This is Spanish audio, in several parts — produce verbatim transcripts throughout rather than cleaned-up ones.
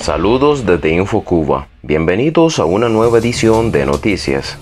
Saludos desde InfoCuba. Bienvenidos a una nueva edición de Noticias.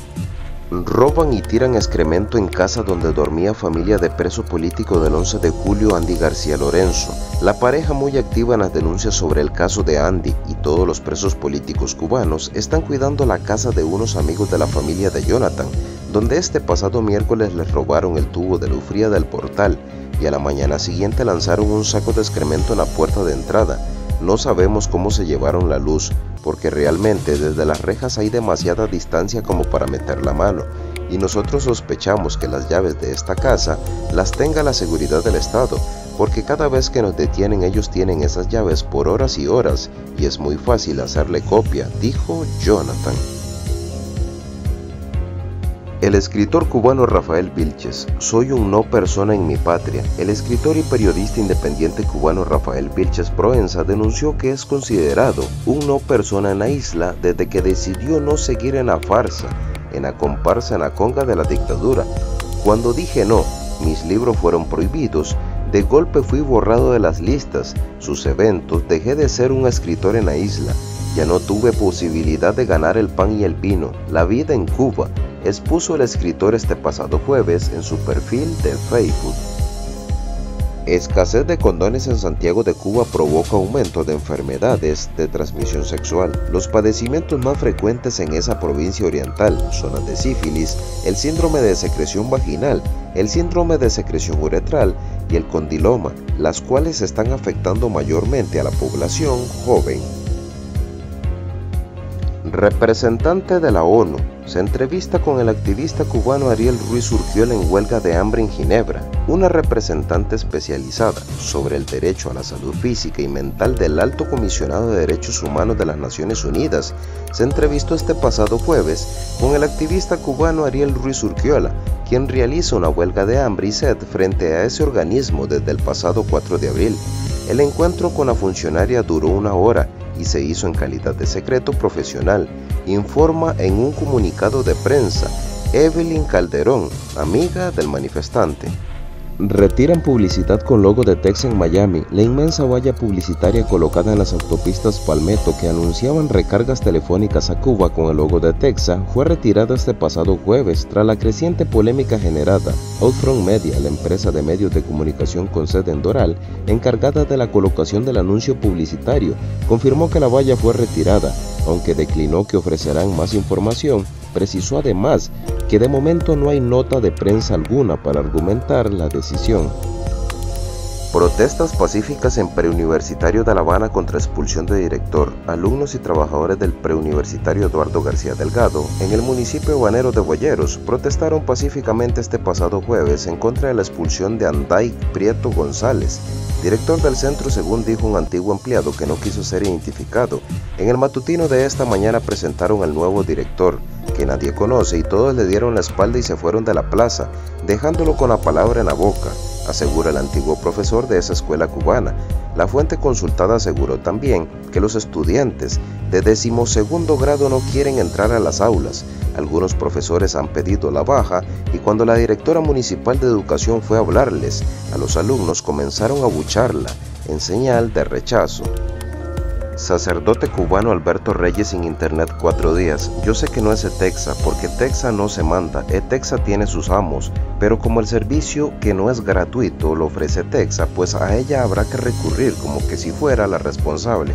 Roban y tiran excremento en casa donde dormía familia de preso político del once de julio Andy García Lorenzo. La pareja, muy activa en las denuncias sobre el caso de Andy y todos los presos políticos cubanos, están cuidando la casa de unos amigos de la familia de Jonathan, donde este pasado miércoles les robaron el tubo de luz fría del portal y a la mañana siguiente lanzaron un saco de excremento en la puerta de entrada. No sabemos cómo se llevaron la luz, porque realmente desde las rejas hay demasiada distancia como para meter la mano, y nosotros sospechamos que las llaves de esta casa las tenga la seguridad del Estado, porque cada vez que nos detienen ellos tienen esas llaves por horas y horas, y es muy fácil hacerle copia, dijo Jonathan. El escritor cubano Rafael Vilches. Soy un no persona en mi patria. El escritor y periodista independiente cubano Rafael Vilches Proenza denunció que es considerado un no persona en la isla desde que decidió no seguir en la farsa, en la comparsa, en la conga de la dictadura. Cuando dije no, mis libros fueron prohibidos, de golpe fui borrado de las listas, sus eventos, dejé de ser un escritor en la isla, ya no tuve posibilidad de ganar el pan y el vino, la vida en Cuba, expuso el escritor este pasado jueves en su perfil de Facebook. Escasez de condones en Santiago de Cuba provoca aumento de enfermedades de transmisión sexual. Los padecimientos más frecuentes en esa provincia oriental, zonas de sífilis, el síndrome de secreción vaginal, el síndrome de secreción uretral y el condiloma, las cuales están afectando mayormente a la población joven. Representante de la ONU se entrevista con el activista cubano Ariel Ruiz Urquiola en huelga de hambre en Ginebra. Una representante especializada sobre el derecho a la salud física y mental del Alto Comisionado de Derechos Humanos de las Naciones Unidas se entrevistó este pasado jueves con el activista cubano Ariel Ruiz Urquiola, quien realiza una huelga de hambre y sed frente a ese organismo desde el pasado cuatro de abril. El encuentro con la funcionaria duró una hora y se hizo en calidad de secreto profesional, informa en un comunicado de prensa Evelyn Calderón, amiga del manifestante. Retiran publicidad con logo de ETECSA en Miami. La inmensa valla publicitaria colocada en las autopistas Palmetto que anunciaban recargas telefónicas a Cuba con el logo de ETECSA fue retirada este pasado jueves tras la creciente polémica generada. Outfront Media, la empresa de medios de comunicación con sede en Doral, encargada de la colocación del anuncio publicitario, confirmó que la valla fue retirada, aunque declinó que ofrecerán más información. Precisó además que de momento no hay nota de prensa alguna para argumentar la decisión. Protestas pacíficas en preuniversitario de La Habana contra expulsión de director, alumnos y trabajadores del preuniversitario Eduardo García Delgado en el municipio habanero de Boyeros protestaron pacíficamente este pasado jueves en contra de la expulsión de Andai Prieto González, director del centro, según dijo un antiguo empleado que no quiso ser identificado. En el matutino de esta mañana presentaron al nuevo director, que nadie conoce, y todos le dieron la espalda y se fueron de la plaza, dejándolo con la palabra en la boca, asegura el antiguo profesor de esa escuela cubana. La fuente consultada aseguró también que los estudiantes de decimosegundo grado no quieren entrar a las aulas. Algunos profesores han pedido la baja y cuando la directora municipal de educación fue a hablarles, a los alumnos comenzaron a abucharla en señal de rechazo. Sacerdote cubano Alberto Reyes sin internet cuatro días. Yo sé que no es ETECSA, porque ETECSA no se manda, ETECSA tiene sus amos, pero como el servicio que no es gratuito lo ofrece ETECSA, pues a ella habrá que recurrir como que si fuera la responsable.